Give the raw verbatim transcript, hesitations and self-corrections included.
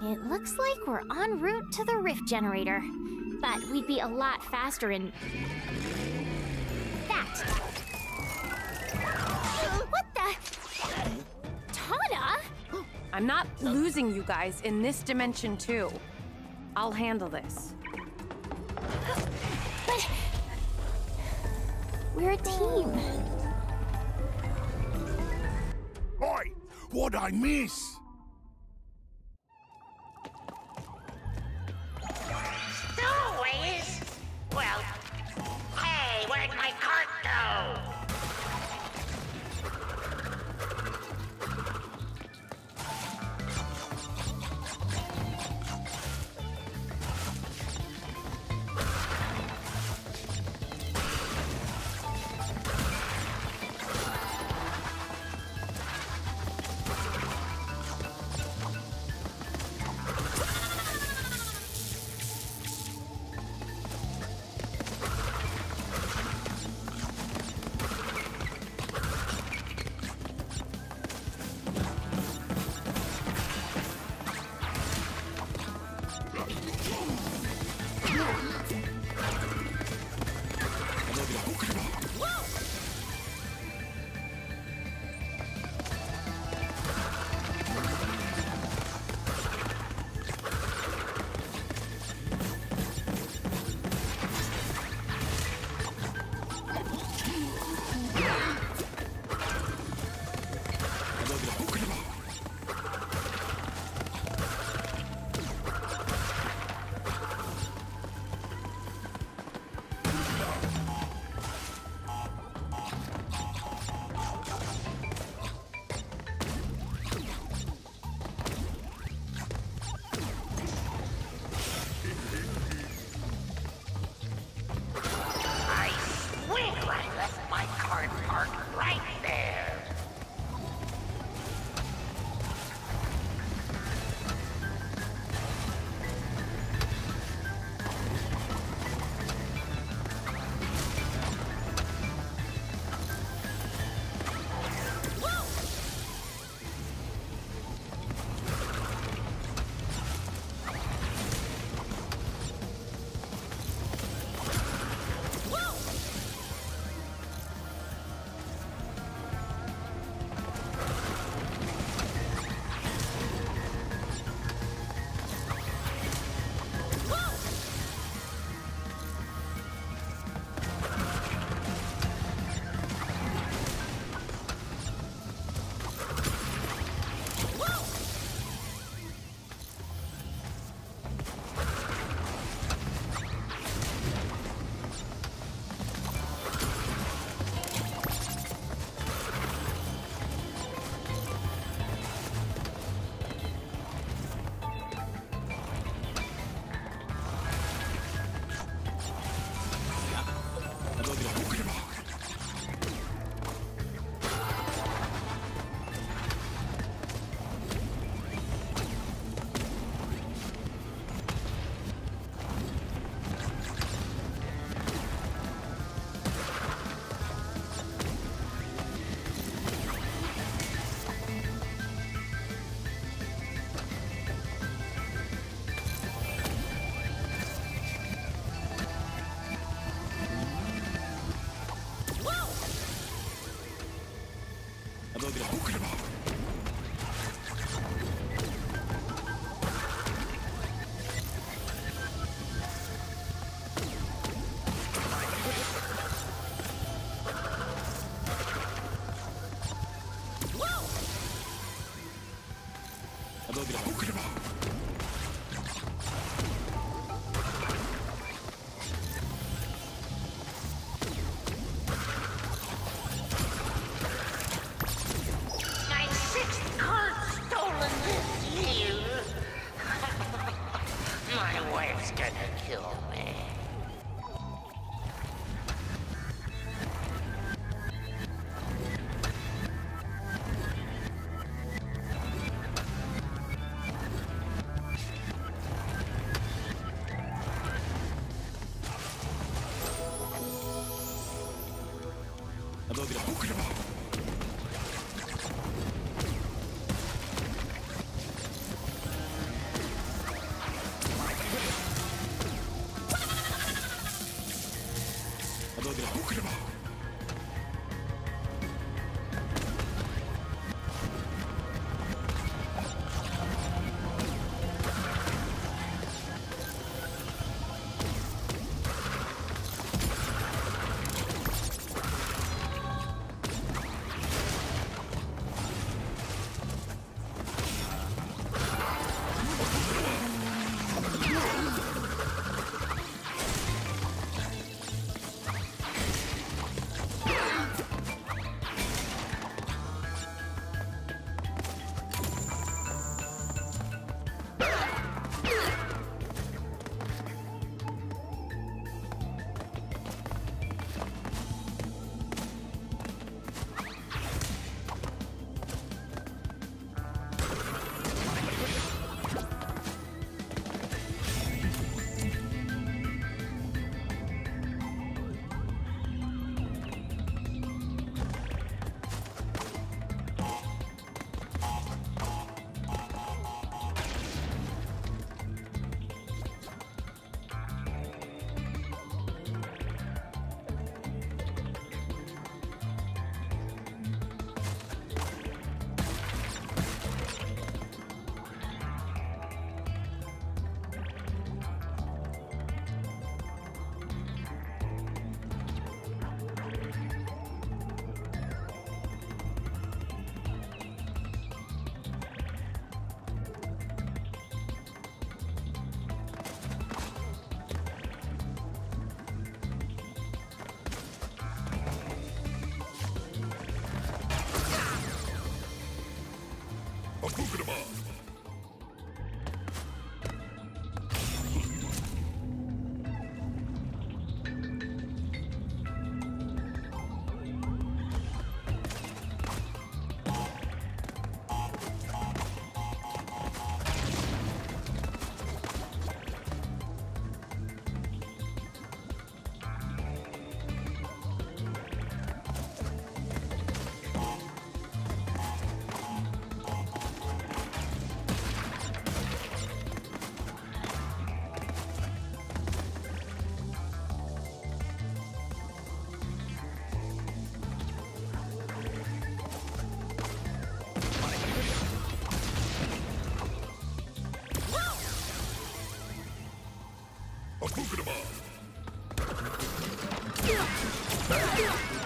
It looks like we're en route to the rift generator. But we'd be a lot faster in... that. What the... Tana? I'm not losing you guys in this dimension, too. I'll handle this. But... we're a team. Oi! What'd I miss? Always? Well, hey, where'd my cart Look at him up.